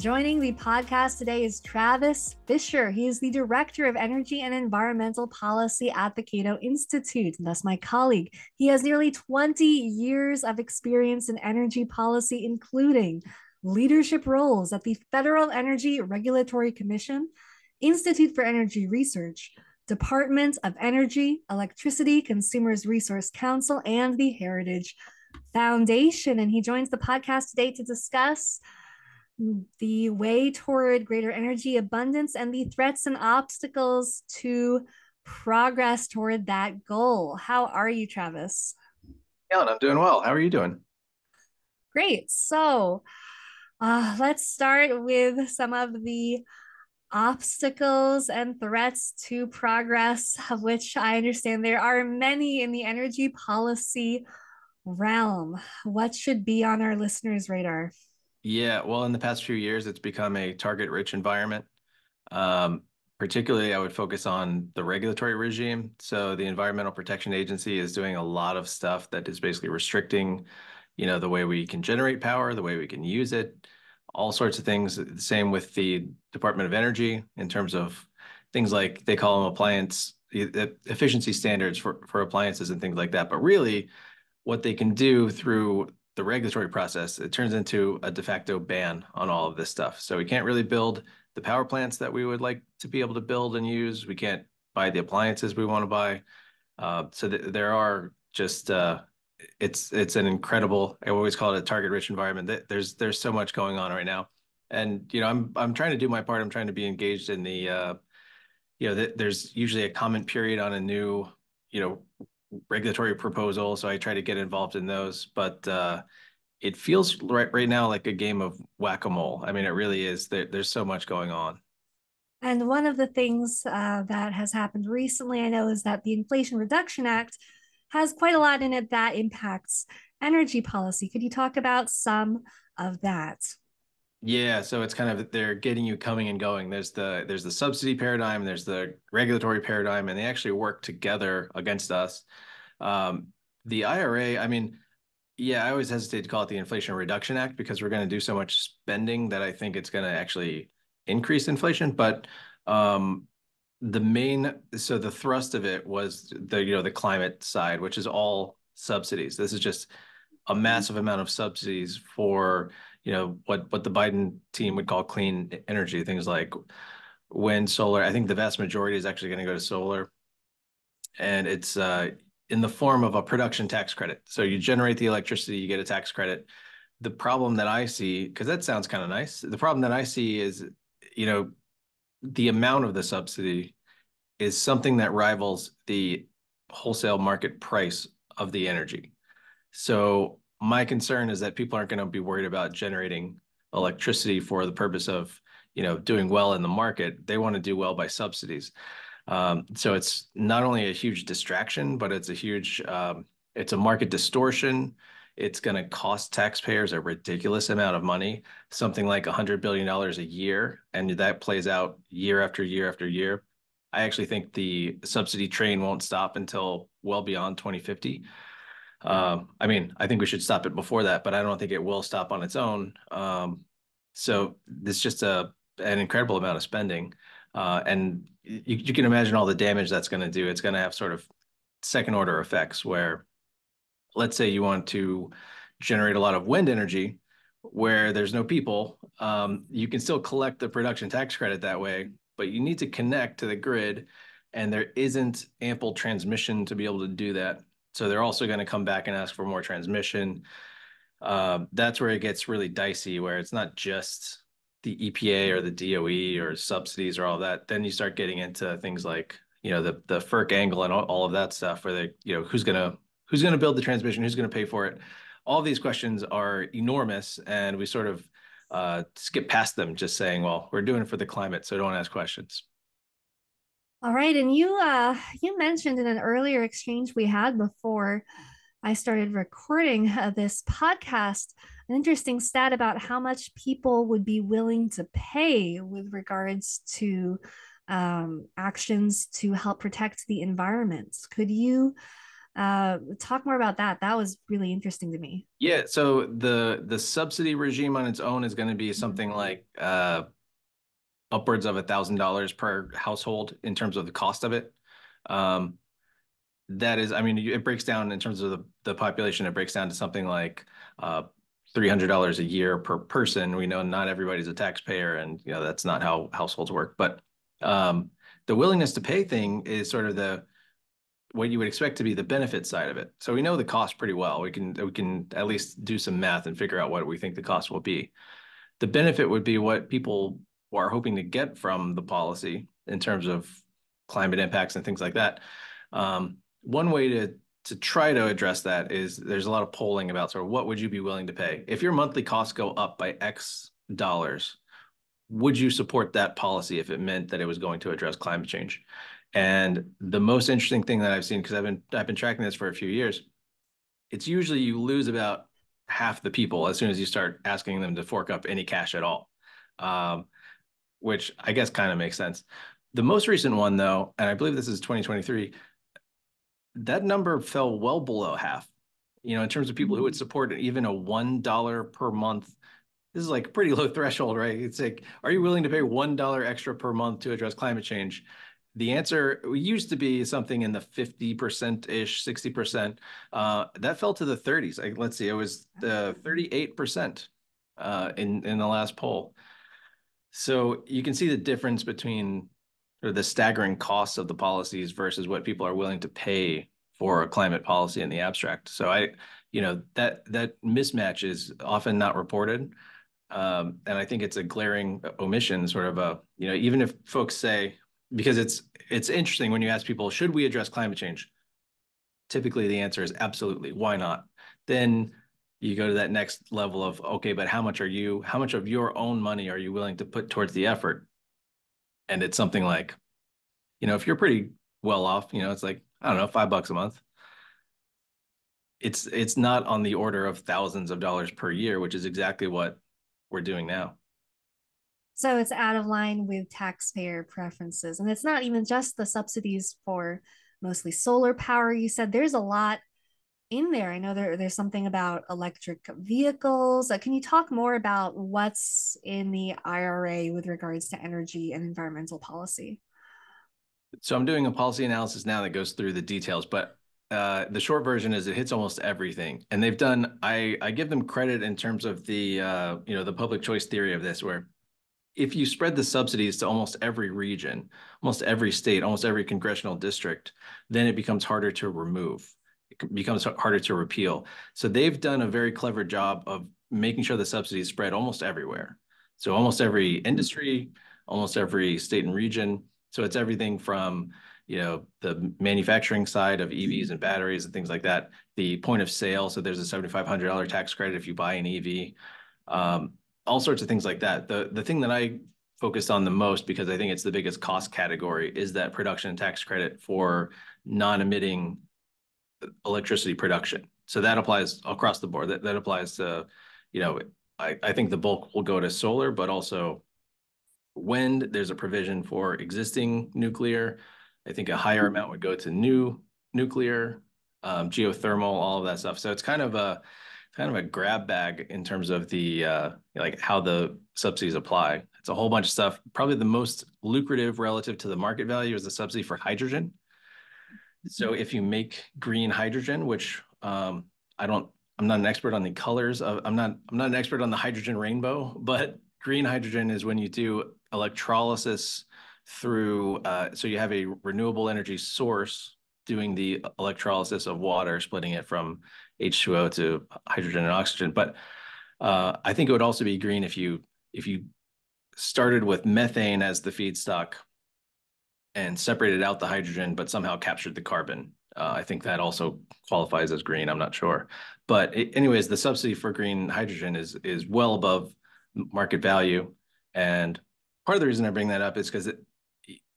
Joining the podcast today is Travis Fisher. He is the Director of Energy and Environmental Policy at the Cato Institute, and that's my colleague. He has nearly 20 years of experience in energy policy, including leadership roles at the Federal Energy Regulatory Commission, Institute for Energy Research, Department of Energy, Electricity Consumers Resource Council, and the Heritage Foundation. And he joins the podcast today to discuss the way toward greater energy abundance and the threats and obstacles to progress toward that goal. How are you, Travis? Yeah, I'm doing well. How are you doing? Great. So let's start with some of the obstacles and threats to progress, of which I understand there are many in the energy policy realm. What should be on our listeners' radar? Yeah, well, in the past few years, it's become a target-rich environment. Particularly, I would focus on the regulatory regime. So the Environmental Protection Agency is doing a lot of stuff that is basically restricting, the way we can generate power, the way we can use it, all sorts of things. The same with the Department of Energy in terms of things like they call them appliance efficiency standards for appliances and things like that. But really, what they can do through the regulatory process, it turns into a de facto ban on all of this stuff. So we can't really build the power plants that we would like to be able to build and use. We can't buy the appliances we want to buy. It's an incredible, I always call it a target-rich environment. There's so much going on right now. And, I'm trying to do my part. I'm trying to be engaged in the, there's usually a comment period on a new, regulatory proposal. So I try to get involved in those, but it feels right now like a game of whack-a-mole. I mean, it really is. There's so much going on. And one of the things that has happened recently, I know, is that the Inflation Reduction Act has quite a lot in it that impacts energy policy. Could you talk about some of that? Yeah, so it's kind of, they're getting you coming and going. There's the subsidy paradigm, there's the regulatory paradigm, and they actually work together against us. The IRA, I mean, yeah, I always hesitate to call it the Inflation Reduction Act because we're going to do so much spending that I think it's going to actually increase inflation. But the thrust of it was the climate side, which is all subsidies. This is just a massive amount of subsidies for what the Biden team would call clean energy, things like wind, solar. I think the vast majority is actually going to go to solar. And it's in the form of a production tax credit. So you generate the electricity, you get a tax credit. The problem that I see, because that sounds kind of nice, the problem that I see is, the amount of the subsidy is something that rivals the wholesale market price of the energy. So my concern is that people aren't going to be worried about generating electricity for the purpose of, doing well in the market. They want to do well by subsidies. So it's not only a huge distraction, but it's a huge, it's a market distortion. It's going to cost taxpayers a ridiculous amount of money, something like $100 billion a year. And that plays out year after year after year. I actually think the subsidy train won't stop until well beyond 2050. I think we should stop it before that, but I don't think it will stop on its own. So it's just an incredible amount of spending. And you can imagine all the damage that's going to do. It's going to have sort of second order effects where, let's say you want to generate a lot of wind energy where there's no people. You can still collect the production tax credit that way, but you need to connect to the grid and there isn't ample transmission to be able to do that. So they're also going to come back and ask for more transmission. That's where it gets really dicey, where it's not just the EPA or the DOE or subsidies or all that. Then you start getting into things like, the FERC angle and all of that stuff where they, who's going to build the transmission? Who's going to pay for it? All these questions are enormous. And we sort of skip past them just saying, well, we're doing it for the climate, so don't ask questions. All right. And you mentioned in an earlier exchange we had before I started recording this podcast, an interesting stat about how much people would be willing to pay with regards to actions to help protect the environment. Could you Talk more about that. That was really interesting to me. Yeah. So the subsidy regime on its own is going to be something like upwards of $1,000 per household in terms of the cost of it. That is, I mean, it breaks down in terms of the population, it breaks down to something like $300 a year per person. We know not everybody's a taxpayer, and you know that's not how households work. But the willingness to pay thing is sort of the what you would expect to be the benefit side of it. So we know the cost pretty well. We can at least do some math and figure out what we think the cost will be. The benefit would be what people are hoping to get from the policy in terms of climate impacts and things like that. One way to try to address that is there's a lot of polling about sort of what would you be willing to pay? If your monthly costs go up by X dollars, would you support that policy if it meant that it was going to address climate change? And the most interesting thing that I've seen, because I've been tracking this for a few years, it's usually you lose about half the people as soon as you start asking them to fork up any cash at all, which I guess kind of makes sense. The most recent one, though, and I believe this is 2023, that number fell well below half. You know, in terms of people who would support even a $1 per month, this is like pretty low threshold, right? It's like, are you willing to pay $1 extra per month to address climate change? The answer used to be something in the 50%-ish, 60%. That fell to the 30s. Like, let's see, it was 38% in the last poll. So you can see the difference between or the staggering costs of the policies versus what people are willing to pay for a climate policy in the abstract. So that mismatch is often not reported. And I think it's a glaring omission, sort of a, you know, even if folks say, because it's interesting when you ask people, should we address climate change? Typically the answer is absolutely, why not? Then you go to that next level of, okay, but how much of your own money are you willing to put towards the effort? And it's something like, you know, if you're pretty well off, you know, it's like, I don't know, $5 a month. It's not on the order of thousands of dollars per year, which is exactly what we're doing now. So it's out of line with taxpayer preferences. And it's not even just the subsidies for mostly solar power. You said there's a lot in there. I know there's something about electric vehicles. Can you talk more about what's in the IRA with regards to energy and environmental policy? So I'm doing a policy analysis now that goes through the details, but the short version is it hits almost everything. And they've done, I give them credit in terms of the, you know, the public choice theory of this, where if you spread the subsidies to almost every region, almost every state, almost every congressional district, then it becomes harder to remove. It becomes harder to repeal. So they've done a very clever job of making sure the subsidies spread almost everywhere. So almost every industry, almost every state and region. So it's everything from, you know, the manufacturing side of EVs and batteries and things like that, the point of sale. So there's a $7,500 tax credit if you buy an EV, all sorts of things like that. The thing that I focused on the most, because I think it's the biggest cost category, is that production tax credit for non-emitting electricity production. So that applies across the board. That applies to, you know, I think the bulk will go to solar, but also wind. There's a provision for existing nuclear. I think a higher amount would go to new nuclear, geothermal, all of that stuff. So it's kind of a grab bag in terms of the like how the subsidies apply. It's a whole bunch of stuff. Probably the most lucrative relative to the market value is the subsidy for hydrogen. So if you make green hydrogen, which I'm not an expert on the colors of, I'm not an expert on the hydrogen rainbow, but green hydrogen is when you do electrolysis through, so you have a renewable energy source doing the electrolysis of water, splitting it from H2O to hydrogen and oxygen. But I think it would also be green if you started with methane as the feedstock and separated out the hydrogen, but somehow captured the carbon. I think that also qualifies as green. I'm not sure. But anyways, the subsidy for green hydrogen is well above market value. And part of the reason I bring that up is because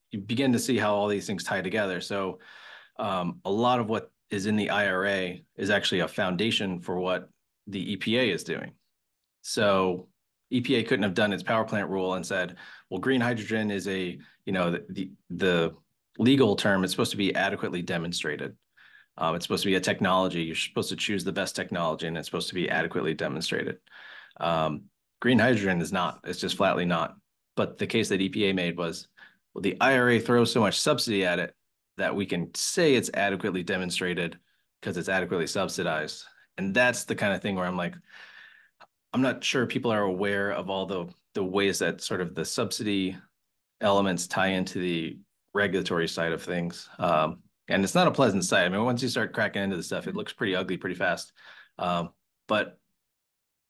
you begin to see how all these things tie together. So a lot of what is in the IRA is actually a foundation for what the EPA is doing. So EPA couldn't have done its power plant rule and said, well, green hydrogen is a, you know, the legal term, it's supposed to be adequately demonstrated. It's supposed to be a technology. You're supposed to choose the best technology, and it's supposed to be adequately demonstrated. Green hydrogen is not. It's just flatly not. But the case that EPA made was, well, the IRA throws so much subsidy at it that we can say it's adequately demonstrated because it's adequately subsidized. And that's the kind of thing where I'm like, I'm not sure people are aware of all the ways that sort of the subsidy elements tie into the regulatory side of things. And it's not a pleasant sight. I mean, once you start cracking into the stuff, it looks pretty ugly pretty fast. But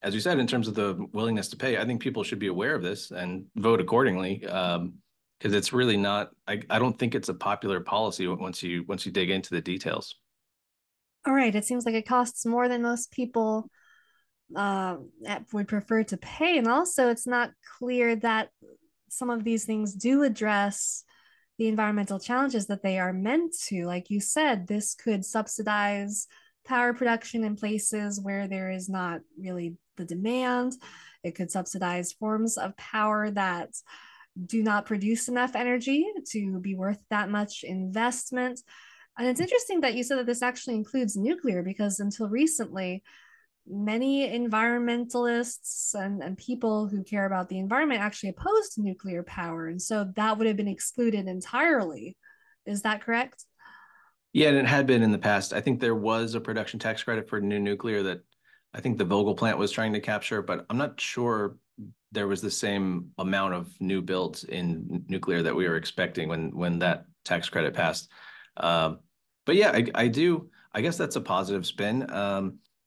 as you said, in terms of the willingness to pay, I think people should be aware of this and vote accordingly, because it's really not, I don't think it's a popular policy once you dig into the details. All right. It seems like it costs more than most people would prefer to pay. And also, it's not clear that some of these things do address the environmental challenges that they are meant to. Like you said, this could subsidize power production in places where there is not really the demand. It could subsidize forms of power that do not produce enough energy to be worth that much investment. And it's interesting that you said that this actually includes nuclear, because until recently, many environmentalists and people who care about the environment actually opposed nuclear power. And so that would have been excluded entirely. Is that correct? Yeah, and it had been in the past. I think there was a production tax credit for new nuclear that I think the Vogel plant was trying to capture, but I'm not sure there was the same amount of new builds in nuclear that we were expecting when that tax credit passed. But yeah, I guess that's a positive spin.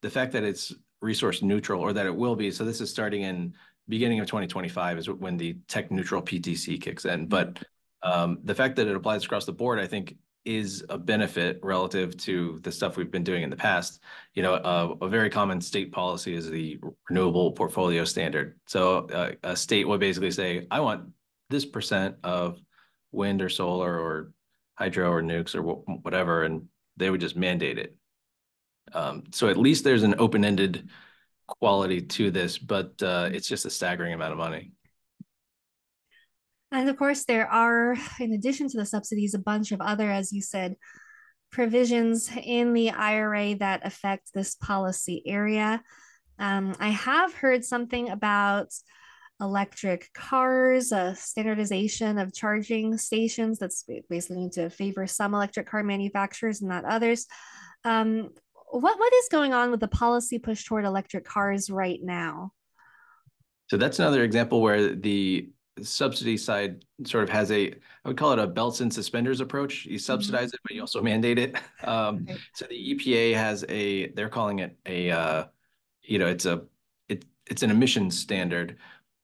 The fact that it's resource neutral, or that it will be. So this is starting in beginning of 2025 is when the tech neutral PTC kicks in. But the fact that it applies across the board, I think, is a benefit relative to the stuff we've been doing in the past. You know, a very common state policy is the renewable portfolio standard. So a state would basically say, I want this percent of wind or solar or hydro or nukes or whatever, and they would just mandate it. So at least there's an open-ended quality to this, but it's just a staggering amount of money. And of course, there are, in addition to the subsidies, a bunch of other, as you said, provisions in the IRA that affect this policy area. I have heard something about electric cars, a standardization of charging stations that's basically going to favor some electric car manufacturers and not others. What is going on with the policy push toward electric cars right now? So that's another example where the subsidy side sort of has a, I would call it a belts and suspenders approach. You subsidize it, but you also mandate it. Right. So the EPA has a, they're calling it a, you know, it's an emissions standard,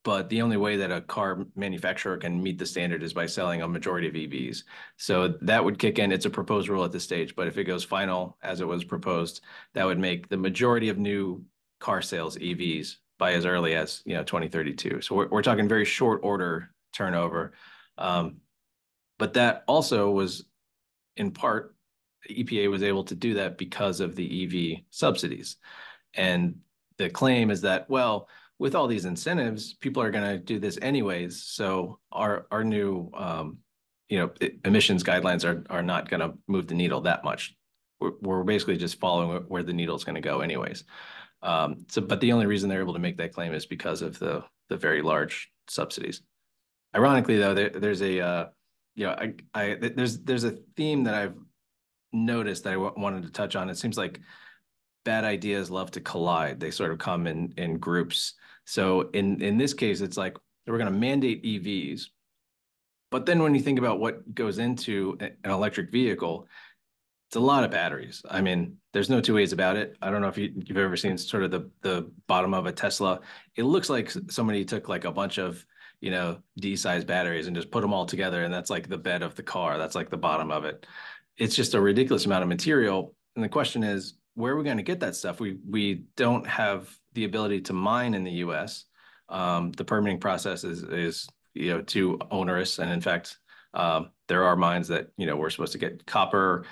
but the only way that a car manufacturer can meet the standard is by selling a majority of EVs. So that would kick in. It's a proposed rule at this stage, but if it goes final as it was proposed, that would make the majority of new car sales EVs by as early as, you know, 2032. So we're talking very short order turnover. But that also was in part, the EPA was able to do that because of the EV subsidies. And the claim is that, well, with all these incentives, people are going to do this anyways. So our new, you know, emissions guidelines are not going to move the needle that much. We're basically just following where the needle's going to go anyways. So, but the only reason they're able to make that claim is because of the very large subsidies. Ironically, though, there's a you know, there's a theme that I've noticed that I wanted to touch on. It seems like bad ideas love to collide. They sort of come in groups. So in this case, it's like we're going to mandate EVs, but then when you think about what goes into an electric vehicle, it's a lot of batteries. I mean, there's no two ways about it. I don't know if you've ever seen sort of the bottom of a Tesla. It looks like somebody took like a bunch of, you know, D-sized batteries and just put them all together. And that's like the bed of the car. That's like the bottom of it. It's just a ridiculous amount of material. And the question is, where are we going to get that stuff? We don't have the ability to mine in the U.S. The permitting process is, you know, too onerous. And in fact, there are mines that, you know, we're supposed to get copper,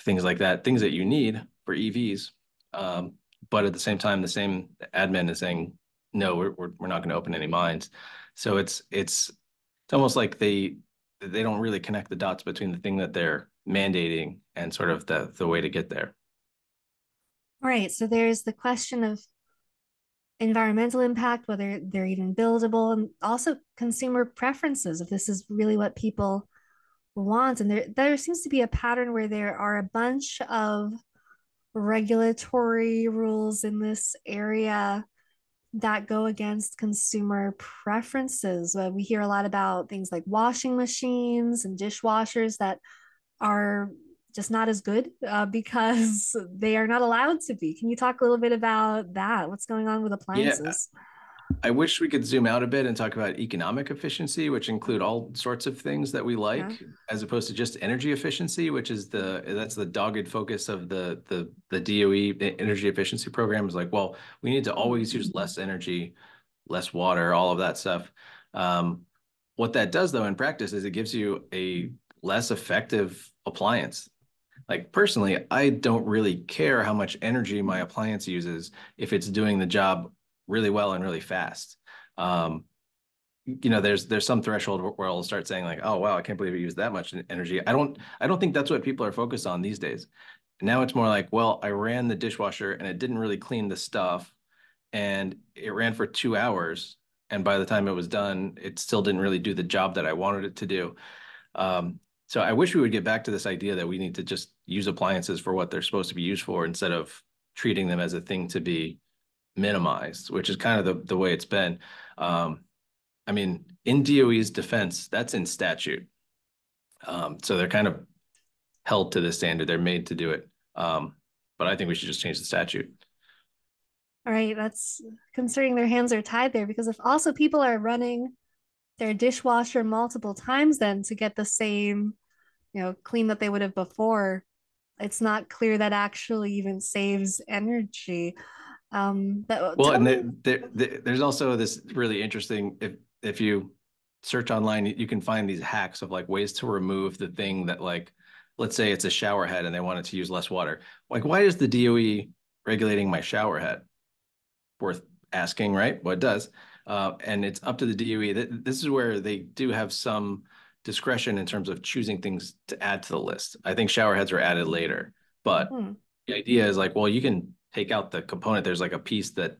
things like that, things that you need for EVs. But at the same time, the same admin is saying, no, we're not going to open any mines. So it's almost like they don't really connect the dots between the thing that they're mandating and sort of the way to get there. Right. So there's the question of environmental impact, whether they're even buildable, and also consumer preferences, if this is really what people want. And there seems to be a pattern where there are a bunch of regulatory rules in this area that go against consumer preferences. We hear a lot about things like washing machines and dishwashers that are just not as good because they are not allowed to be. Can you talk a little bit about that? What's going on with appliances? Yeah. I wish we could zoom out a bit and talk about economic efficiency, which include all sorts of things that we like, yeah, as opposed to just energy efficiency, which is that's the dogged focus of the DOE, the energy efficiency program, is like, well, we need to always use less energy, less water, all of that stuff. What that does though in practice is it gives you a less effective appliance. Like personally, I don't really care how much energy my appliance uses if it's doing the job really well and really fast. You know, there's some threshold where I'll start saying like, oh wow, I can't believe it used that much energy. I don't think that's what people are focused on these days. Now it's more like, well, I ran the dishwasher and it didn't really clean the stuff, and it ran for 2 hours, and by the time it was done, it still didn't really do the job that I wanted it to do. So I wish we would get back to this idea that we need to just use appliances for what they're supposed to be used for, instead of treating them as a thing to be minimized, which is kind of the way it's been. I mean, in DOE's defense, that's in statute. So they're kind of held to the standard. They're made to do it. But I think we should just change the statute. All right. That's concerning. Their hands are tied there, because if also people are running their dishwasher multiple times then to get the same, you know, clean that they would have before, it's not clear that actually even saves energy. Well, and there's also this really interesting, if you search online, you can find these hacks of like ways to remove the thing that, like, let's say it's a shower head and they want it to use less water. Like, why is the DOE regulating my shower head? Worth asking, right? Well, it does. And it's up to the DOE. This is where they do have some discretion in terms of choosing things to add to the list. I think shower heads are added later, but the idea is like, well, you can take out the component. There's like a piece that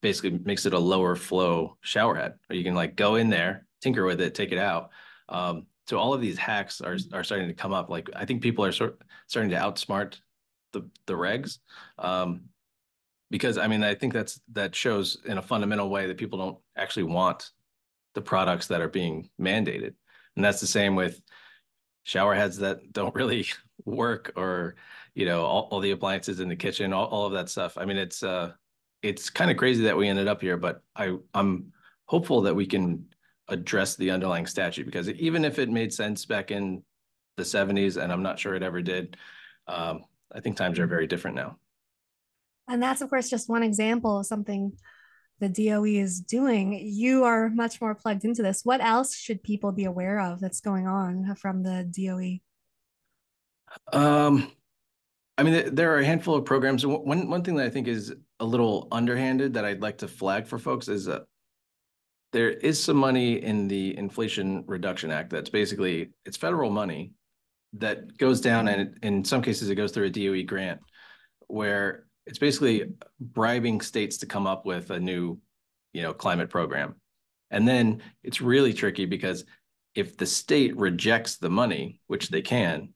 basically makes it a lower flow shower head, or you can like go in there, tinker with it, take it out. So all of these hacks are starting to come up. Like, I think people are starting to outsmart the regs, because I mean, I think that shows in a fundamental way that people don't actually want the products that are being mandated. And that's the same with shower heads that don't really work, or, you know, all the appliances in the kitchen, all of that stuff. I mean, it's kind of crazy that we ended up here, but I'm hopeful that we can address the underlying statute, because even if it made sense back in the 70s, and I'm not sure it ever did, I think times are very different now. And that's, of course, just one example of something the DOE is doing. You are much more plugged into this. What else should people be aware of that's going on from the DOE? I mean, there are a handful of programs. One thing that I think is a little underhanded that I'd like to flag for folks is that there is some money in the Inflation Reduction Act that's basically, it's federal money that goes down, and in some cases it goes through a DOE grant, where it's basically bribing states to come up with a new, you know, climate program. And then it's really tricky, because if the state rejects the money, which they can,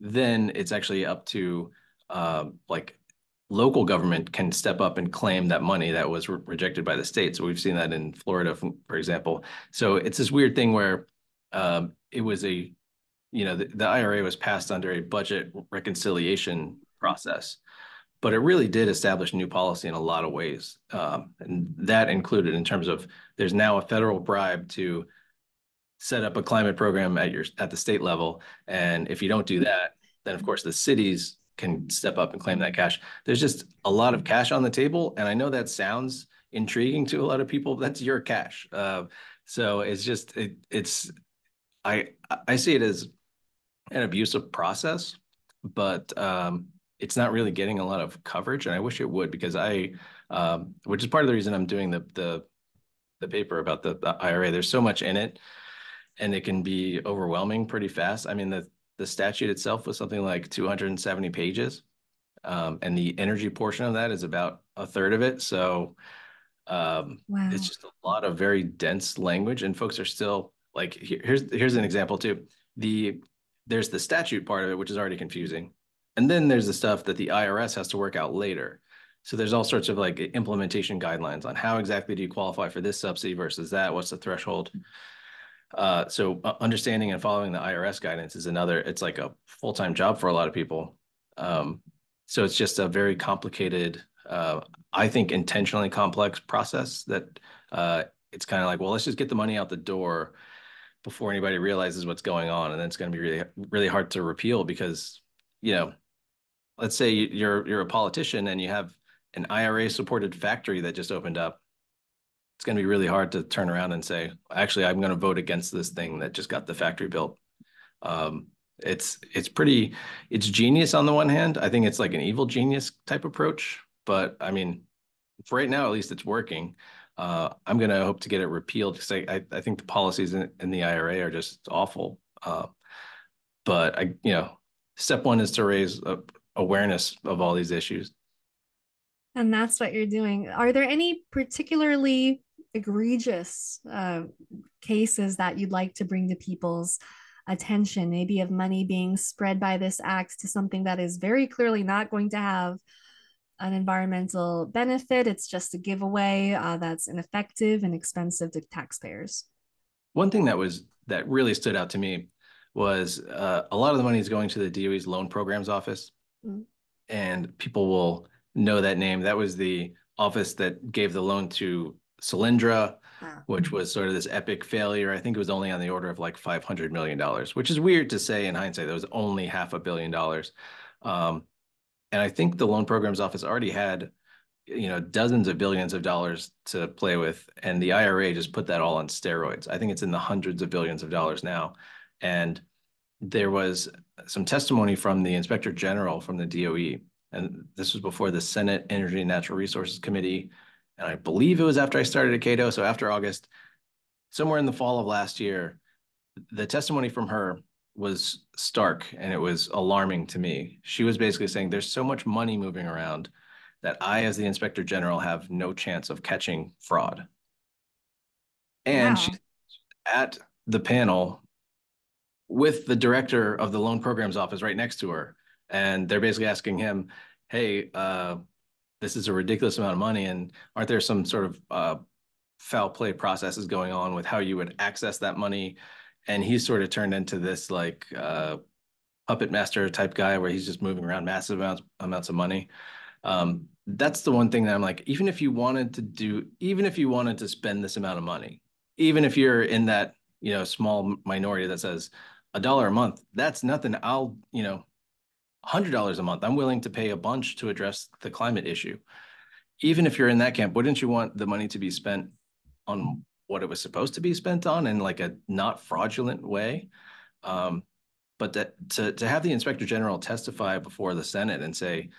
then it's actually up to like local government can step up and claim that money that was rejected by the state. So we've seen that in Florida, for example. So it's this weird thing where it was a, you know, the IRA was passed under a budget reconciliation process. But it really did establish new policy in a lot of ways. And that included in terms of there's now a federal bribe to set up a climate program at the state level. And if you don't do that, then of course the cities can step up and claim that cash. There's just a lot of cash on the table. And I know that sounds intriguing to a lot of people. That's your cash. So it's just, I see it as an abusive process, but it's not really getting a lot of coverage, and I wish it would, because which is part of the reason I'm doing the paper about the IRA. There's so much in it, and it can be overwhelming pretty fast. I mean, the The statute itself was something like 270 pages, and the energy portion of that is about a third of it. So wow. It's just a lot of very dense language, and folks are still like, here's an example too. There's the statute part of it, which is already confusing. And then there's the stuff that the IRS has to work out later. So there's all sorts of like implementation guidelines on how exactly do you qualify for this subsidy versus that? What's the threshold? So understanding and following the IRS guidance is another, it's like a full-time job for a lot of people. So it's just a very complicated, I think intentionally complex process that it's kind of like, well, let's just get the money out the door before anybody realizes what's going on. And then it's going to be really, really hard to repeal because, you know, let's say you're a politician and you have an IRA supported factory that just opened up. It's going to be really hard to turn around and say, actually, I'm going to vote against this thing that just got the factory built. It's genius on the one hand. I think it's like an evil genius type approach, but I mean, for right now, at least it's working. I'm going to hope to get it repealed because I think the policies in the IRA are just awful. But you know, step one is to raise awareness of all these issues. And that's what you're doing. Are there any particularly egregious cases that you'd like to bring to people's attention, maybe of money being spread by this act to something that is very clearly not going to have an environmental benefit? It's just a giveaway that's ineffective and expensive to taxpayers. One thing that really stood out to me was a lot of the money is going to the DOE's Loan Programs Office, and people will know that name. That was the office that gave the loan to Solyndra, which was sort of this epic failure. I think it was only on the order of like $500 million, which is weird to say in hindsight. That was only $500 million. And I think the Loan Programs Office already had, you know, dozens of billions of dollars to play with. And the IRA just put that all on steroids. I think it's in the hundreds of billions of dollars now. And there was some testimony from the Inspector General from the DOE. And this was before the Senate Energy and Natural Resources Committee. And I believe it was after I started at Cato. So after August, somewhere in the fall of last year, the testimony from her was stark and it was alarming to me. She was basically saying there's so much money moving around that I, as the Inspector General, have no chance of catching fraud. And wow. She's at the panel with the director of the Loan Programs Office right next to her. And they're basically asking him, hey, this is a ridiculous amount of money. And aren't there some sort of foul play processes going on with how you would access that money? And he's sort of turned into this like puppet master type guy where he's just moving around massive amounts of money. That's the one thing that I'm like, even if you wanted to spend this amount of money, even if you're in that, you know, small minority that says $1 a month, that's nothing. I'll, you know, $100 a month. I'm willing to pay a bunch to address the climate issue. Even if you're in that camp, wouldn't you want the money to be spent on what it was supposed to be spent on in like a not fraudulent way? But to have the Inspector General testify before the Senate and say,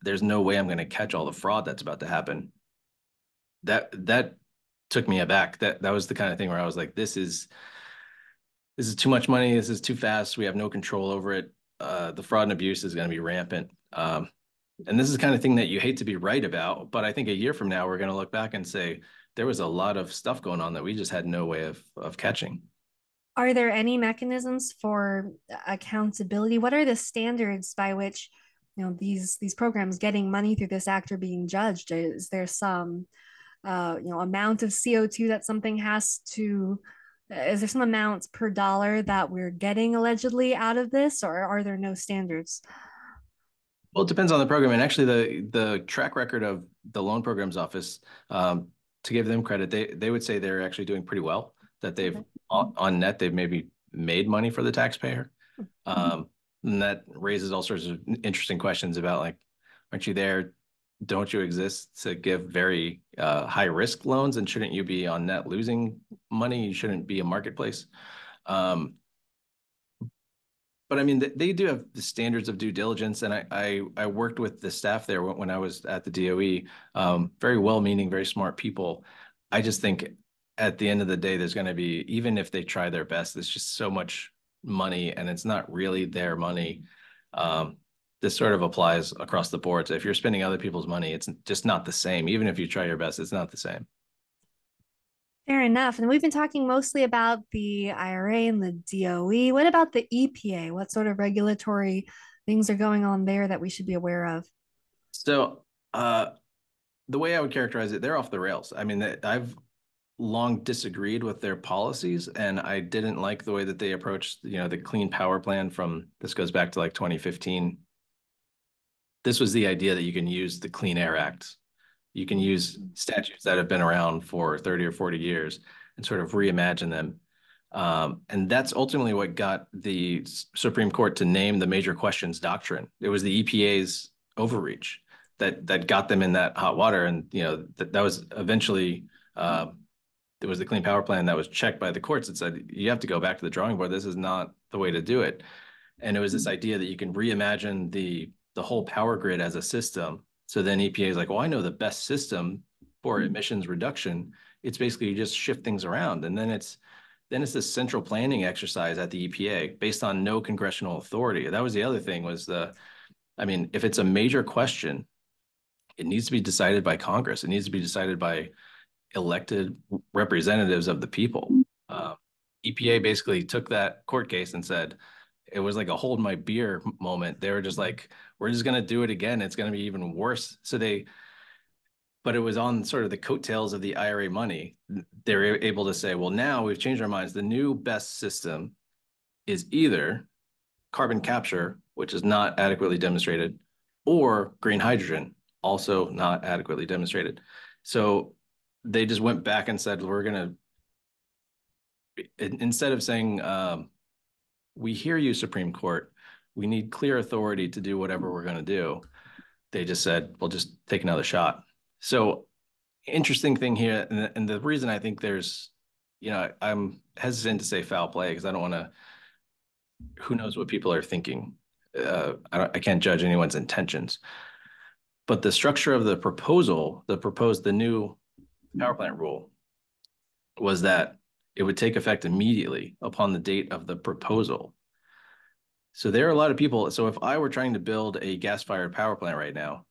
there's no way I'm going to catch all the fraud that's about to happen. That took me aback. That was the kind of thing where I was like, this is too much money. This is too fast. We have no control over it. The fraud and abuse is going to be rampant. And this is the kind of thing that you hate to be right about, but I think a year from now, we're going to look back and say, there was a lot of stuff going on that we just had no way of catching. Are there any mechanisms for accountability? What are the standards by which, you know, these programs getting money through this act are being judged? Is there some, you know, amount of CO2 that something has to... Is there some amounts per dollar that we're getting allegedly out of this, or are there no standards? Well, it depends on the program. And actually the track record of the Loan Programs Office, to give them credit, they would say they're actually doing pretty well, that they've on net, they've maybe made money for the taxpayer. And that raises all sorts of interesting questions about like, aren't you there? Don't you exist to give very high risk loans? And shouldn't you be on net losing money? You shouldn't be a marketplace. But I mean, they do have the standards of due diligence. And I worked with the staff there when I was at the DOE, very well-meaning, very smart people. I just think at the end of the day, there's going to be, even if they try their best, there's just so much money and it's not really their money. This sort of applies across the board. So if you're spending other people's money, it's just not the same. Even if you try your best, it's not the same. Fair enough. And we've been talking mostly about the IRA and the DOE. What about the EPA? What sort of regulatory things are going on there that we should be aware of? So the way I would characterize it, they're off the rails. I mean, I've long disagreed with their policies, and I didn't like the way that they approached, you know, the Clean Power Plan from, this goes back to like 2015. This was the idea that you can use the Clean Air Act. You can use statutes that have been around for 30 or 40 years and sort of reimagine them. And that's ultimately what got the Supreme Court to name the major questions doctrine. It was the EPA's overreach that got them in that hot water. And, you know, that was eventually, it was the Clean Power Plan that was checked by the courts and said, you have to go back to the drawing board. This is not the way to do it. And it was this idea that you can reimagine the whole power grid as a system. So then EPA is like, well, I know the best system for emissions reduction. It's basically you just shift things around. And then it's this central planning exercise at the EPA based on no congressional authority. That was the other thing was I mean, if it's a major question, it needs to be decided by Congress. It needs to be decided by elected representatives of the people. EPA basically took that court case and said, it was like a hold my beer moment. They were just like, we're just going to do it again. It's going to be even worse. But it was on sort of the coattails of the IRA money. They were able to say, well, now we've changed our minds. The new best system is either carbon capture, which is not adequately demonstrated, or green hydrogen, also not adequately demonstrated. So they just went back and said, we're going to, instead of saying, we hear you, Supreme Court, we need clear authority to do whatever we're going to do, they just said, we'll just take another shot. So interesting thing here, and the reason I think there's, you know, I'm hesitant to say foul play because I don't want to, who knows what people are thinking. I can't judge anyone's intentions. But the structure of the proposal, the new power plant rule was that it would take effect immediately upon the date of the proposal. So there are a lot of people. So if I were trying to build a gas-fired power plant right now,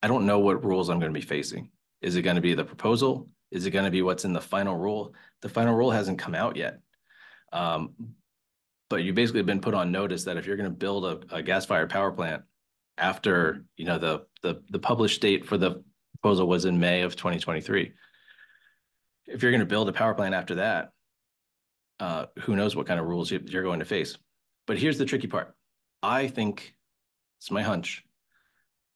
I don't know what rules I'm going to be facing. Is it going to be the proposal? Is it going to be what's in the final rule? The final rule hasn't come out yet. But you basically have been put on notice that if you're going to build a gas-fired power plant after, you know, the published date for the proposal was in May of 2023. If you're going to build a power plant after that, who knows what kind of rules you're going to face. But here's the tricky part. I think, it's my hunch,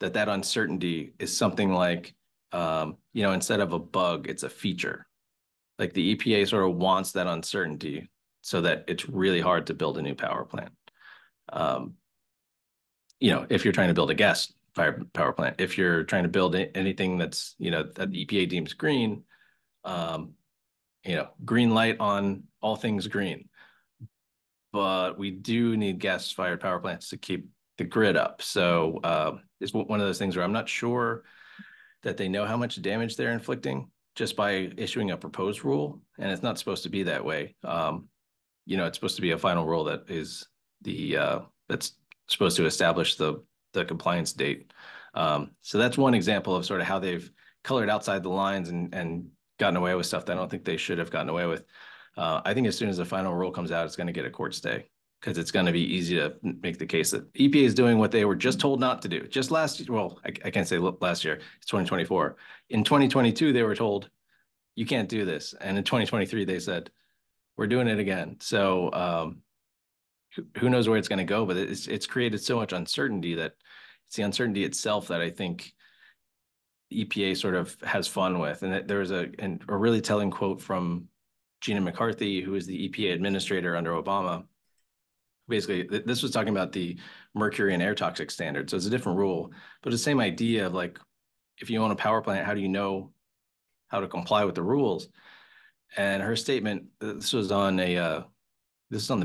that uncertainty is something like, you know, instead of a bug, it's a feature. Like the EPA sort of wants that uncertainty so that it's really hard to build a new power plant. You know, if you're trying to build a gas-fired power plant, if you're trying to build anything that's, you know, that the EPA deems green, you know, green light on all things green. But we do need gas-fired power plants to keep the grid up. So it's one of those things where I'm not sure that they know how much damage they're inflicting just by issuing a proposed rule. And it's not supposed to be that way. You know, it's supposed to be a final rule that is the that's supposed to establish the compliance date. So that's one example of sort of how they've colored outside the lines and gotten away with stuff that I don't think they should have gotten away with. I think as soon as the final rule comes out, it's going to get a court stay because it's going to be easy to make the case that EPA is doing what they were just told not to do. Just last year, well, I can't say last year, it's 2024. In 2022, they were told, you can't do this. And in 2023, they said, we're doing it again. So who knows where it's going to go, but it's created so much uncertainty that it's the uncertainty itself that I think EPA sort of has fun with. And there was a really telling quote from Gina McCarthy, who is the EPA administrator under Obama. Basically, this was talking about the mercury and air toxic standard. So it's a different rule, but the same idea of like, if you own a power plant, how do you know how to comply with the rules? And her statement, this was on the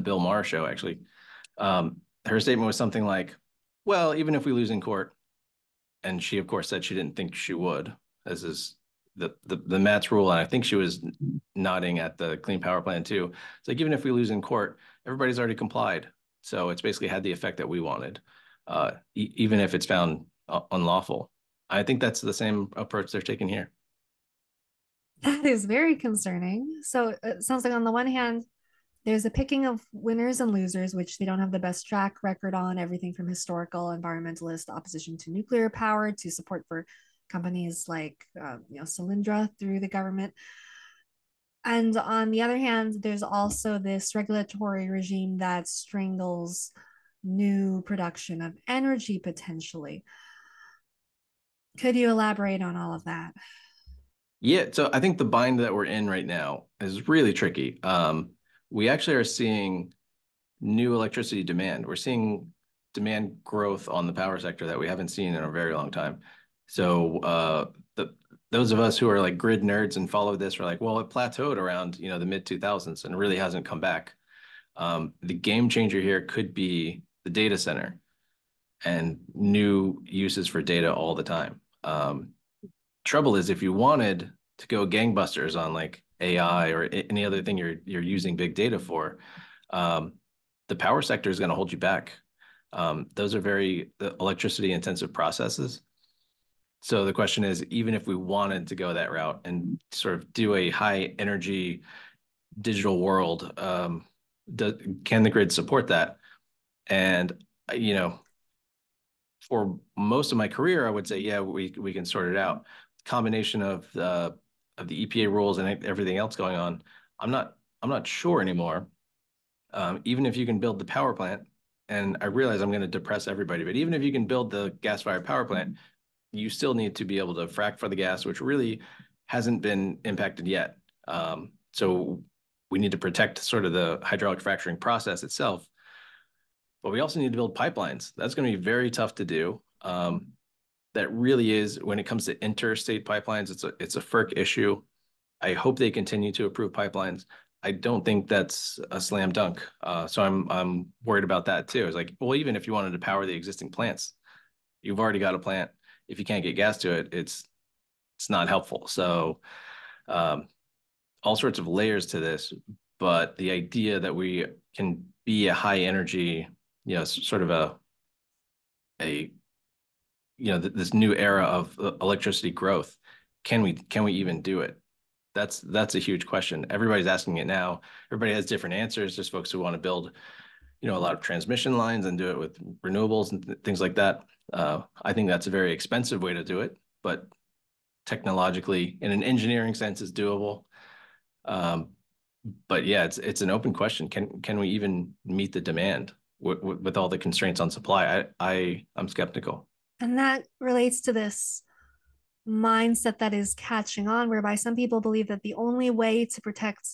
Bill Maher show, actually. Her statement was something like, well, even if we lose in court, and she, of course, said she didn't think she would, as is the Matt's rule, and I think she was nodding at the Clean Power Plan too. It's like, even if we lose in court, everybody's already complied. So it's basically had the effect that we wanted, even if it's found unlawful. I think that's the same approach they're taking here. That is very concerning. So it sounds like on the one hand, there's a picking of winners and losers, which they don't have the best track record on, everything from historical environmentalist opposition to nuclear power to support for companies like Solyndra through the government. And on the other hand, there's also this regulatory regime that strangles new production of energy potentially. Could you elaborate on all of that? Yeah, so I think the bind that we're in right now is really tricky. We actually are seeing new electricity demand. We're seeing demand growth on the power sector that we haven't seen in a very long time. So those of us who are like grid nerds and follow this are like, well, it plateaued around the mid-2000s and really hasn't come back. The game changer here could be the data center and new uses for data all the time. Trouble is, if you wanted to go gangbusters on like AI or any other thing you're using big data for, the power sector is going to hold you back. Those are very electricity intensive processes. So the question is, even if we wanted to go that route and sort of do a high energy digital world, can the grid support that? And, for most of my career, I would say, yeah, we can sort it out. Combination of the EPA rules and everything else going on, I'm not sure anymore. Even if you can build the power plant, and I realize I'm going to depress everybody, but even if you can build the gas-fired power plant, you still need to be able to frack for the gas, which really hasn't been impacted yet. So we need to protect sort of the hydraulic fracturing process itself, but we also need to build pipelines. That's going to be very tough to do. That really is, when it comes to interstate pipelines, it's a FERC issue. I hope they continue to approve pipelines. I don't think that's a slam dunk. So I'm worried about that too. It's like, well, even if you wanted to power the existing plants, you've already got a plant. If you can't get gas to it, it's not helpful. So all sorts of layers to this, but the idea that we can be a high energy, sort of this new era of electricity growth, can we even do it? That's a huge question. Everybody's asking it now. Everybody has different answers. There's folks who want to build, a lot of transmission lines and do it with renewables and things like that. I think that's a very expensive way to do it, but technologically, in an engineering sense, is doable. But yeah, it's an open question. Can we even meet the demand with all the constraints on supply? I'm skeptical. And that relates to this mindset that is catching on, whereby some people believe that the only way to protect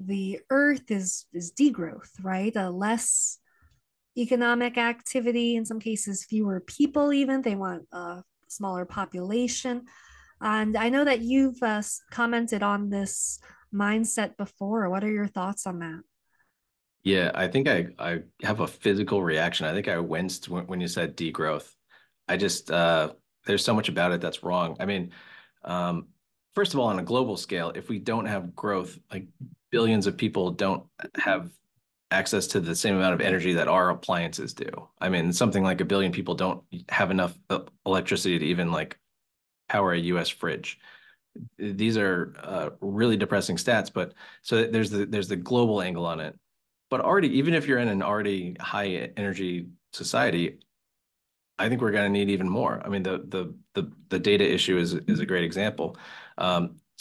the earth is degrowth, right? Less economic activity, in some cases, fewer people even. They want a smaller population. And I know that you've commented on this mindset before. What are your thoughts on that? Yeah, I think I have a physical reaction. I think I winced when you said degrowth. I just, there's so much about it that's wrong. I mean, first of all, on a global scale, if we don't have growth, like billions of people don't have access to the same amount of energy that our appliances do. I mean, something like a billion people don't have enough electricity to even like power a US fridge. These are really depressing stats, but so there's the global angle on it. But already, even if you're in an already high energy society, I think we're going to need even more. I mean, the data issue is a great example. So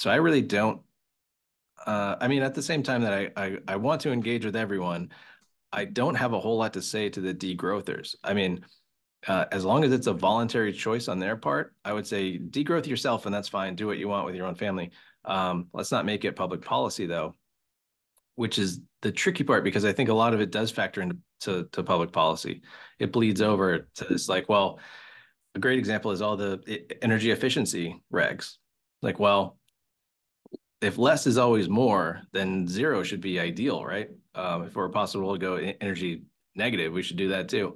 I really don't. I mean, at the same time that I want to engage with everyone, I don't have a whole lot to say to the degrowthers. I mean, as long as it's a voluntary choice on their part, I would say degrowth yourself, and that's fine. Do what you want with your own family. Let's not make it public policy, though, which is the tricky part, because I think a lot of it does factor into public policy. It bleeds over to this, like, well, a great example is all the energy efficiency regs. Like, well, if less is always more, then zero should be ideal, right? If we're possible to go energy negative, we should do that too.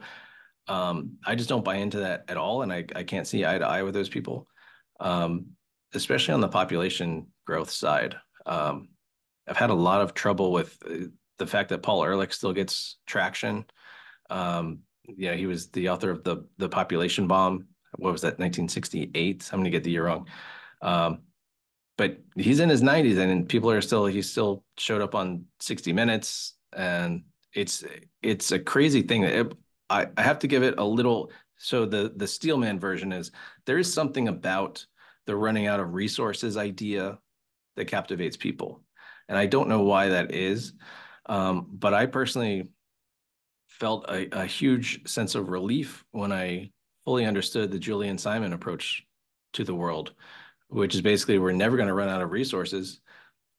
I just don't buy into that at all, and I can't see eye to eye with those people. especially on the population growth side. I've had a lot of trouble with the fact that Paul Ehrlich still gets traction. You know, he was the author of the Population Bomb. What was that, 1968? I'm going to get the year wrong. But he's in his 90s, and people are still, he still showed up on 60 Minutes. And it's a crazy thing. I have to give it a little. So the Steelman version is, there is something about the running out of resources idea that captivates people. And I don't know why that is, but I personally felt a huge sense of relief when I fully understood the Julian Simon approach to the world, which is basically, we're never going to run out of resources.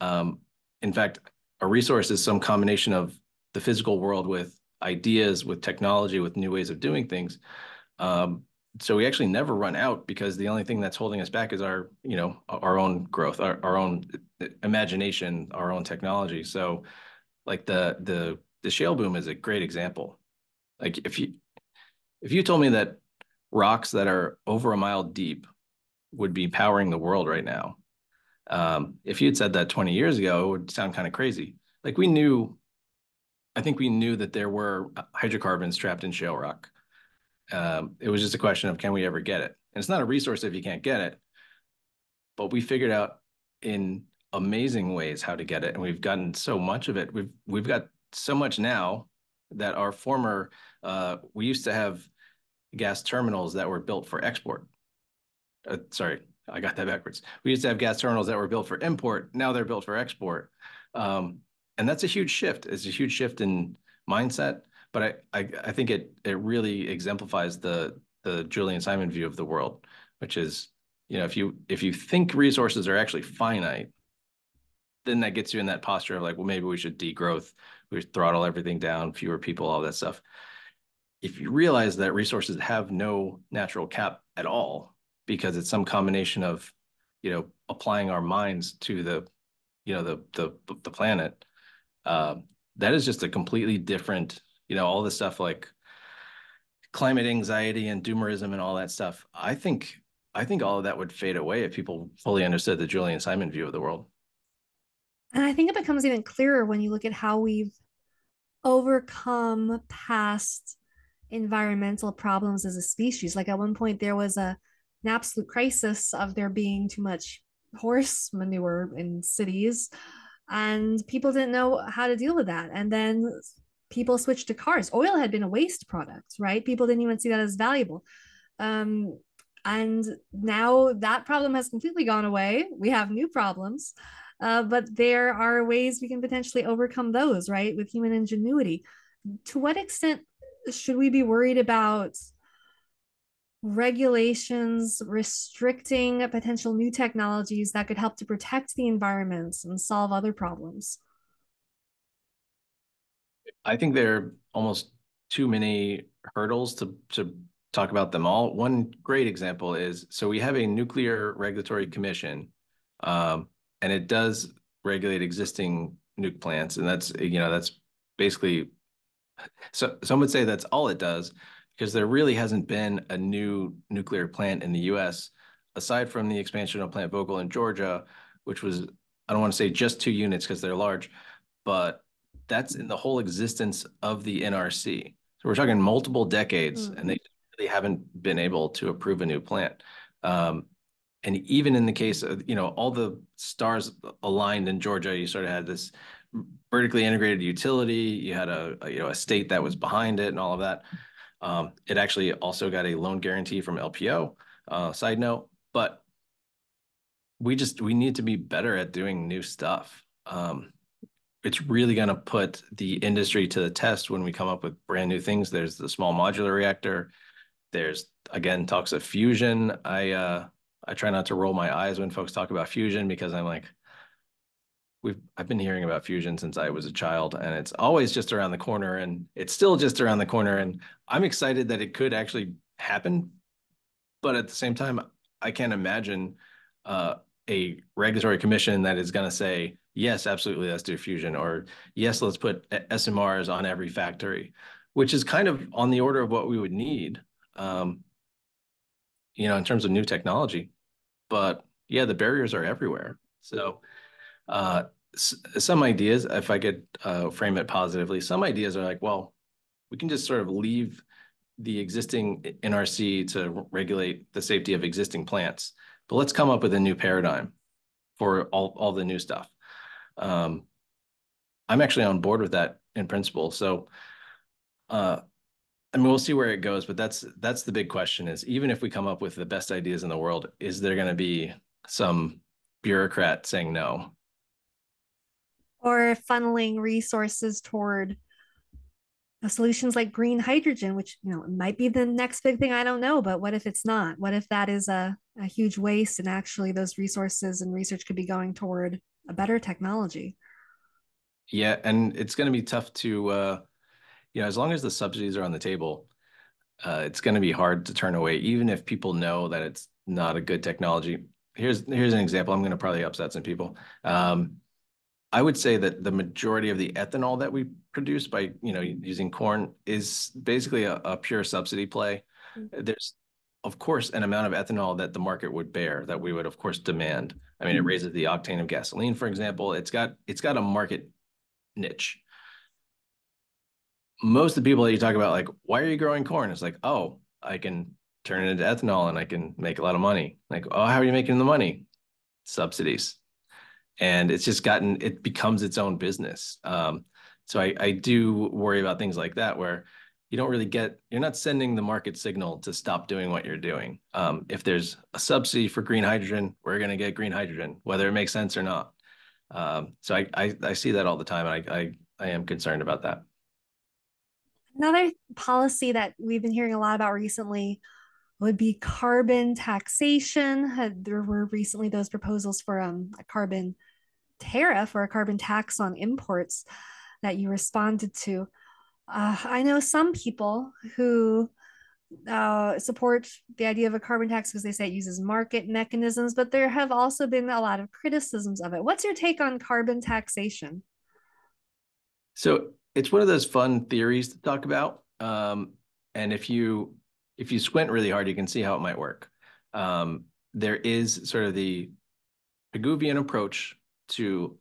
In fact, a resource is some combination of the physical world with ideas, with technology, with new ways of doing things. So we actually never run out, because the only thing that's holding us back is our, you know, our own growth, our own imagination, our own technology. So like the shale boom is a great example. Like if you told me that rocks that are over a mile deep would be powering the world right now, if you'd said that 20 years ago, it would sound kind of crazy. Like I think we knew that there were hydrocarbons trapped in shale rock. It was just a question of, can we ever get it? And it's not a resource if you can't get it, but we figured out in amazing ways how to get it. And we've gotten so much of it. We've got so much now that our former, we used to have gas terminals that were built for export. Sorry, I got that backwards. We used to have gas terminals that were built for import. Now they're built for export. And that's a huge shift. It's a huge shift in mindset. But I think it really exemplifies the Julian Simon view of the world, which is, you know, if you think resources are actually finite, then that gets you in that posture of like, well, maybe we should degrowth, we should throttle everything down, fewer people, all that stuff. If you realize that resources have no natural cap at all, because it's some combination of, you know, applying our minds to the, you know, the planet, that is just a completely different. You know, all the stuff like climate anxiety and doomerism and all that stuff. I think all of that would fade away if people fully understood the Julian Simon view of the world. And I think it becomes even clearer when you look at how we've overcome past environmental problems as a species. Like at one point, there was an absolute crisis of there being too much horse manure in cities, and people didn't know how to deal with that. And then people switched to cars. Oil had been a waste product, right? People didn't even see that as valuable. And now that problem has completely gone away. We have new problems, but there are ways we can potentially overcome those, right? With human ingenuity. To what extent should we be worried about regulations restricting potential new technologies that could help to protect the environment and solve other problems? I think there are almost too many hurdles to talk about them all. One great example is, so we have a Nuclear Regulatory Commission, and it does regulate existing nuke plants. And that's, you know, that's basically, so some would say that's all it does, because there really hasn't been a new nuclear plant in the US, aside from the expansion of Plant Vogel in Georgia, which was, I don't want to say just 2 units because they're large, but that's in the whole existence of the NRC. So we're talking multiple decades, and they really haven't been able to approve a new plant. And even in the case of, you know, all the stars aligned in Georgia, you sort of had this vertically integrated utility, you had a state that was behind it and all of that. It actually also got a loan guarantee from LPO, side note, but we need to be better at doing new stuff. It's really going to put the industry to the test when we come up with brand new things. There's the small modular reactor. There's, again, talks of fusion. I try not to roll my eyes when folks talk about fusion, because I'm like, I've been hearing about fusion since I was a child, and it's always just around the corner, and it's still just around the corner. And I'm excited that it could actually happen. But at the same time, I can't imagine a regulatory commission that is going to say, yes, absolutely, let's do fusion, or yes, let's put SMRs on every factory, which is kind of on the order of what we would need, you know, in terms of new technology. But yeah, the barriers are everywhere. So some ideas, if I could frame it positively, some ideas are like, well, we can just sort of leave the existing NRC to regulate the safety of existing plants, but let's come up with a new paradigm for all the new stuff. I'm actually on board with that in principle. So I mean, we'll see where it goes, but that's the big question is, even if we come up with the best ideas in the world, is there going to be some bureaucrat saying no? Or funneling resources toward solutions like green hydrogen, which, you know, might be the next big thing. I don't know, but what if it's not? What if that is a huge waste and actually those resources and research could be going toward a better technology? Yeah, and it's going to be tough to, you know, as long as the subsidies are on the table, it's going to be hard to turn away, even if people know that it's not a good technology. Here's an example. I'm going to probably upset some people. I would say that the majority of the ethanol that we produce by, you know, using corn is basically a pure subsidy play. Mm-hmm. There's, of course, an amount of ethanol that the market would bear that we would, of course, demand. I mean, it raises the octane of gasoline, for example. It's got a market niche. Most of the people that you talk about, like, why are you growing corn? It's like, oh, I can turn it into ethanol and I can make a lot of money. Like, oh, how are you making the money? Subsidies. And it's just gotten, it becomes its own business. So I do worry about things like that, where you don't really get, you're not sending the market signal to stop doing what you're doing. If there's a subsidy for green hydrogen, we're going to get green hydrogen, whether it makes sense or not. So I see that all the time. And I am concerned about that. Another policy that we've been hearing a lot about recently would be carbon taxation. There were recently those proposals for a carbon tariff or a carbon tax on imports that you responded to. I know some people who support the idea of a carbon tax because they say it uses market mechanisms, but there have also been a lot of criticisms of it. What's your take on carbon taxation? So it's one of those fun theories to talk about. And if you squint really hard, you can see how it might work. There is sort of the Pigouvian approach to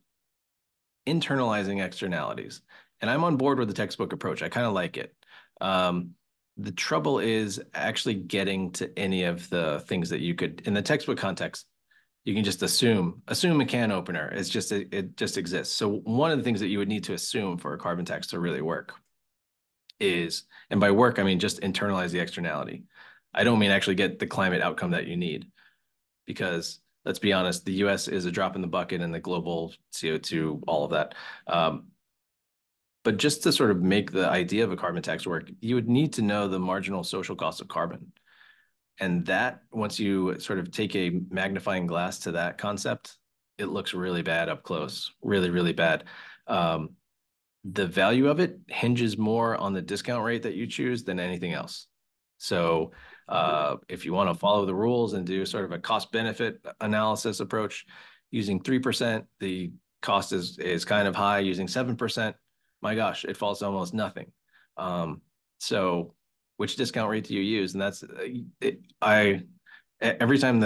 internalizing externalities. And I'm on board with the textbook approach. I kind of like it. The trouble is actually getting to any of the things that you could, in the textbook context, you can just assume a can opener. It's just, it just exists. So one of the things that you would need to assume for a carbon tax to really work is, and by work, I mean just internalize the externality. I don't mean actually get the climate outcome that you need, because let's be honest, the US is a drop in the bucket in the global CO2, all of that. But just to sort of make the idea of a carbon tax work, you would need to know the marginal social cost of carbon. And that, once you sort of take a magnifying glass to that concept, it looks really bad up close, really, really bad. The value of it hinges more on the discount rate that you choose than anything else. So if you want to follow the rules and do sort of a cost-benefit analysis approach, using 3%, the cost is kind of high. Using 7%, my gosh, it falls to almost nothing. So which discount rate do you use? And that's, every time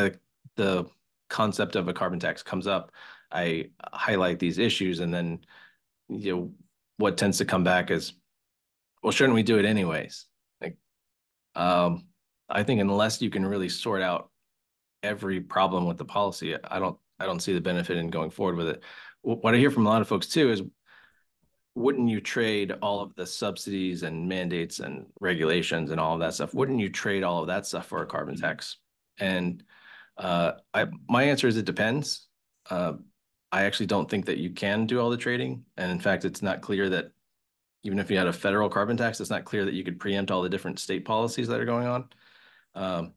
the concept of a carbon tax comes up, I highlight these issues, and then, you know, what tends to come back is, well, shouldn't we do it anyways? Like, I think unless you can really sort out every problem with the policy, I don't see the benefit in going forward with it. What I hear from a lot of folks too is, wouldn't you trade all of the subsidies and mandates and regulations and all of that stuff? Wouldn't you trade all of that stuff for a carbon tax? And my answer is, it depends. I actually don't think that you can do all the trading. And in fact, it's not clear that even if you had a federal carbon tax, it's not clear that you could preempt all the different state policies that are going on.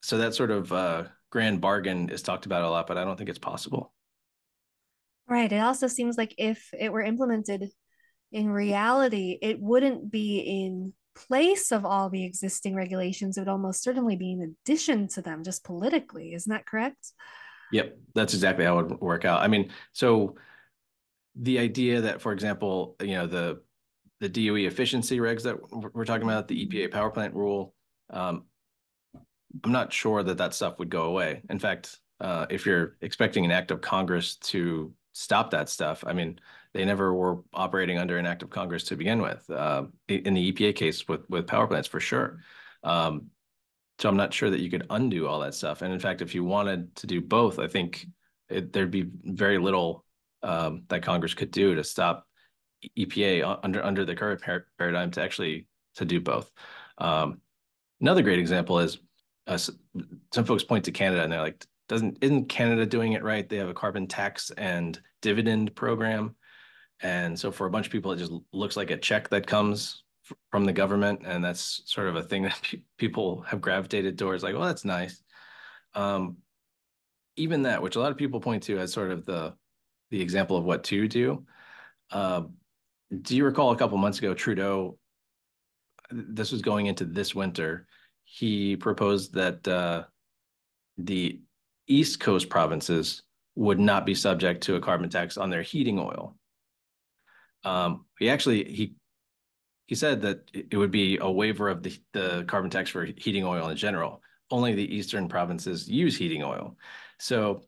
So that sort of grand bargain is talked about a lot, but I don't think it's possible. Right. It also seems like if it were implemented in reality, it wouldn't be in place of all the existing regulations. It would almost certainly be in addition to them, just politically. Isn't that correct? Yep, that's exactly how it would work out. I mean, so the idea that, for example, you know, the DOE efficiency regs that we're talking about, the EPA power plant rule, I'm not sure that that stuff would go away. In fact, if you're expecting an act of Congress to stop that stuff, I mean, they never were operating under an act of Congress to begin with, in the EPA case with power plants, for sure. So I'm not sure that you could undo all that stuff. And in fact, if you wanted to do both, I think there'd be very little that Congress could do to stop EPA under the current paradigm to actually to do both. Another great example is some folks point to Canada and they're like, isn't Canada doing it right? They have a carbon tax and dividend program. And so for a bunch of people, it just looks like a check that comes from the government. And that's sort of a thing that people have gravitated towards, like, well, that's nice. Even that, which a lot of people point to as sort of the example of what to do. Do you recall a couple months ago, Trudeau, this was going into this winter, he proposed that the East Coast provinces would not be subject to a carbon tax on their heating oil. He said that it would be a waiver of the carbon tax for heating oil in general. Only the eastern provinces use heating oil. So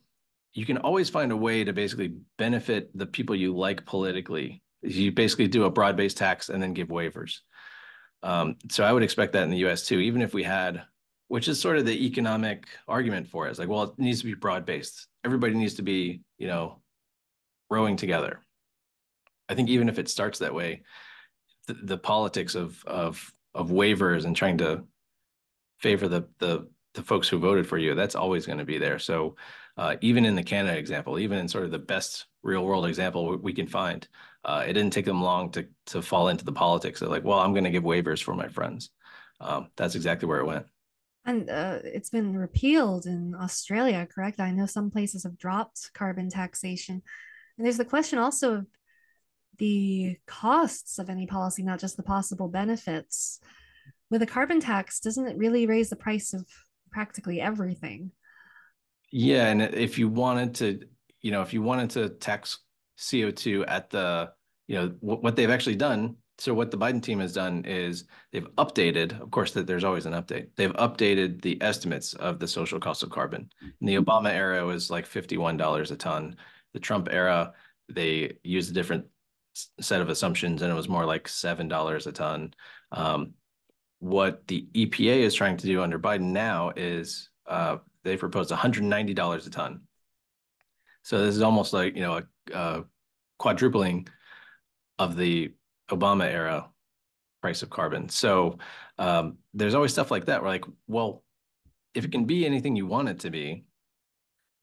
you can always find a way to basically benefit the people you like politically. You basically do a broad-based tax and then give waivers. So I would expect that in the US too, even if we had, which is sort of the economic argument for it. It's like, well, it needs to be broad-based. Everybody needs to be, you know, rowing together. I think even if it starts that way, the politics of waivers and trying to favor the folks who voted for you, that's always going to be there. So even in the Canada example, even in sort of the best real world example we can find, it didn't take them long to fall into the politics. They're like, well, I'm going to give waivers for my friends. That's exactly where it went. And it's been repealed in Australia, correct? I know some places have dropped carbon taxation. And there's the question also of the costs of any policy, not just the possible benefits. With a carbon tax, doesn't it really raise the price of practically everything? Yeah, and if you wanted to, you know, if you wanted to tax CO2 at the, you know, what they've actually done. So what the Biden team has done is they've updated, of course, that there's always an update. They've updated the estimates of the social cost of carbon. In the Obama era, was like $51 a ton. The Trump era, they used a different set of assumptions and it was more like $7 a ton. What the EPA is trying to do under Biden now is they proposed $190 a ton. So this is almost like, you know, a quadrupling of the Obama era price of carbon. So there's always stuff like that. We're like, well, if it can be anything you want it to be,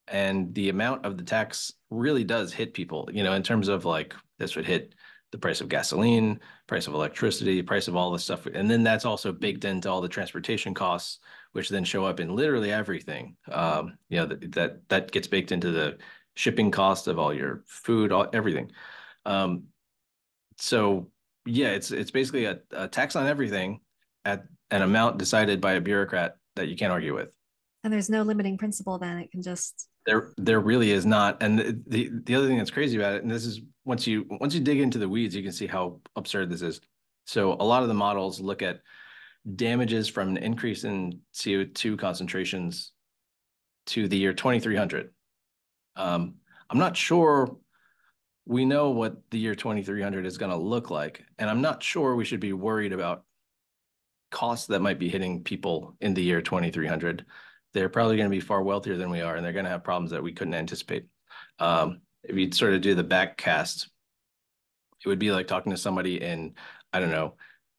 and the amount of the tax really does hit people, you know, in terms of like, this would hit the price of gasoline, price of electricity, price of all this stuff. And then that's also baked into all the transportation costs, which then show up in literally everything. You know, that gets baked into the shipping cost of all your food, everything. So yeah, it's basically a tax on everything at an amount decided by a bureaucrat that you can't argue with. And there's no limiting principle then, it can just... There really is not. And the other thing that's crazy about it, and this is once you dig into the weeds, you can see how absurd this is. So a lot of the models look at damages from an increase in CO2 concentrations to the year 2300. I'm not sure we know what the year 2300 is going to look like. And I'm not sure we should be worried about costs that might be hitting people in the year 2300. They're probably going to be far wealthier than we are, and they're going to have problems that we couldn't anticipate. If you'd sort of do the backcast, it would be like talking to somebody in, I don't know,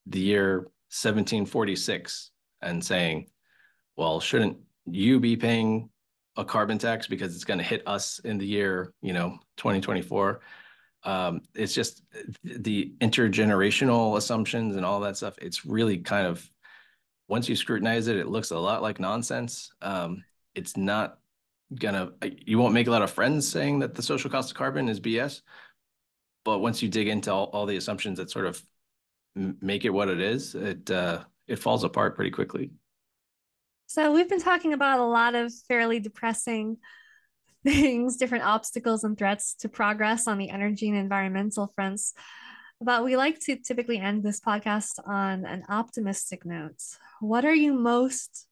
the year 1746 and saying, well, shouldn't you be paying a carbon tax because it's going to hit us in the year, you know, 2024. It's just the intergenerational assumptions and all that stuff. It's really kind of, once you scrutinize it, it looks a lot like nonsense. It's not gonna, you won't make a lot of friends saying that the social cost of carbon is BS. But once you dig into all the assumptions that sort of make it what it is, it falls apart pretty quickly. So we've been talking about a lot of fairly depressing things, different obstacles and threats to progress on the energy and environmental fronts. But we like to typically end this podcast on an optimistic note. What are you most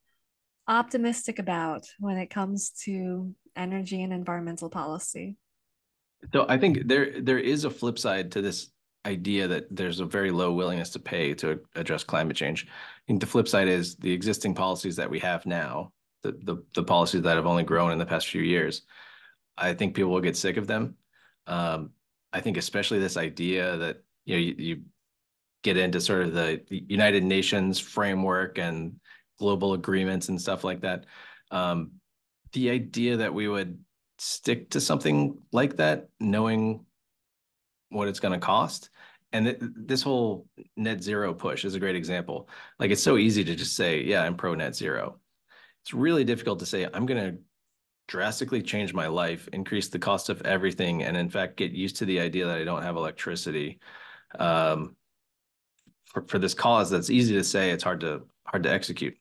optimistic about when it comes to energy and environmental policy. So I think there is a flip side to this idea that there's a very low willingness to pay to address climate change. I think the flip side is the existing policies that we have now, the policies that have only grown in the past few years. I think people will get sick of them. I think especially this idea that you get into sort of the United Nations framework and global agreements and stuff like that. The idea that we would stick to something like that, knowing what it's going to cost. And this whole net zero push is a great example. Like, it's so easy to just say, yeah, I'm pro net zero. It's really difficult to say, I'm going to drastically change my life, increase the cost of everything, and in fact, get used to the idea that I don't have electricity for this cause that's easy to say, it's hard to execute.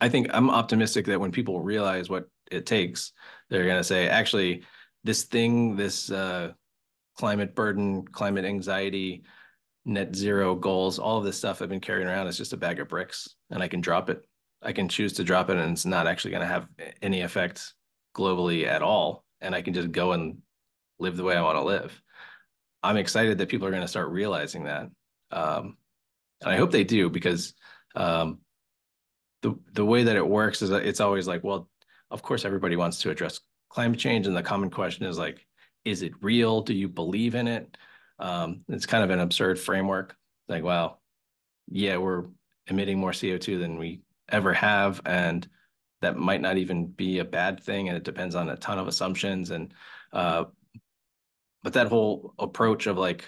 I think I'm optimistic that when people realize what it takes, they're going to say, actually, this climate burden, climate anxiety, net zero goals, all of this stuff I've been carrying around is just a bag of bricks, and I can drop it. I can choose to drop it, and it's not actually going to have any effect globally at all. And I can just go and live the way I want to live. I'm excited that people are going to start realizing that. And I hope they do, because the way that it works is that it's always like, well, of course, everybody wants to address climate change. And the common question is like, is it real? Do you believe in it? It's kind of an absurd framework. Like, wow, yeah, we're emitting more CO2 than we ever have, and that might not even be a bad thing, and it depends on a ton of assumptions. And but that whole approach of like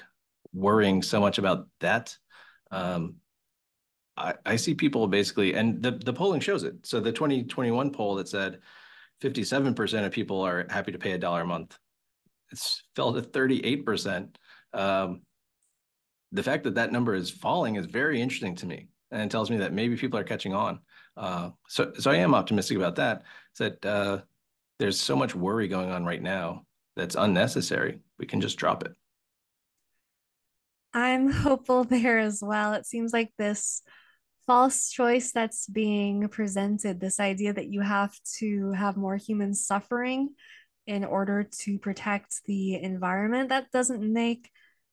worrying so much about that, I see people basically, and the polling shows it. So the 2021 poll that said 57% of people are happy to pay $1 a month, it's fell to 38%. The fact that that number is falling is very interesting to me, and it tells me that maybe people are catching on. So I am optimistic about that. It's that there's so much worry going on right now that's unnecessary. We can just drop it. I'm hopeful there as well. It seems like this false choice that's being presented, this idea that you have to have more human suffering in order to protect the environment, that doesn't make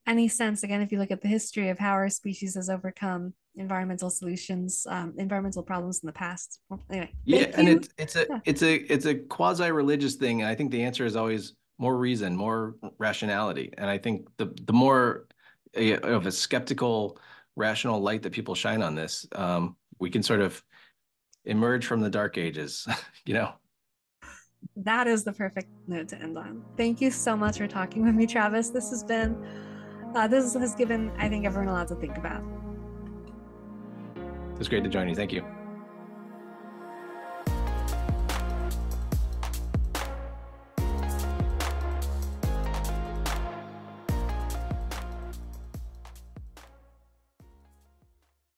any sense. Again, if you look at the history of how our species has overcome environmental solutions, environmental problems in the past. Well, anyway, yeah, and it's a quasi-religious thing. And I think the answer is always more reason, more rationality. And I think the more of a skeptical, rational light that people shine on this, we can sort of emerge from the dark ages, you know? That is the perfect note to end on. Thank you so much for talking with me, Travis. This has been, this has given, I think, everyone a lot to think about. It's great to join you. Thank you.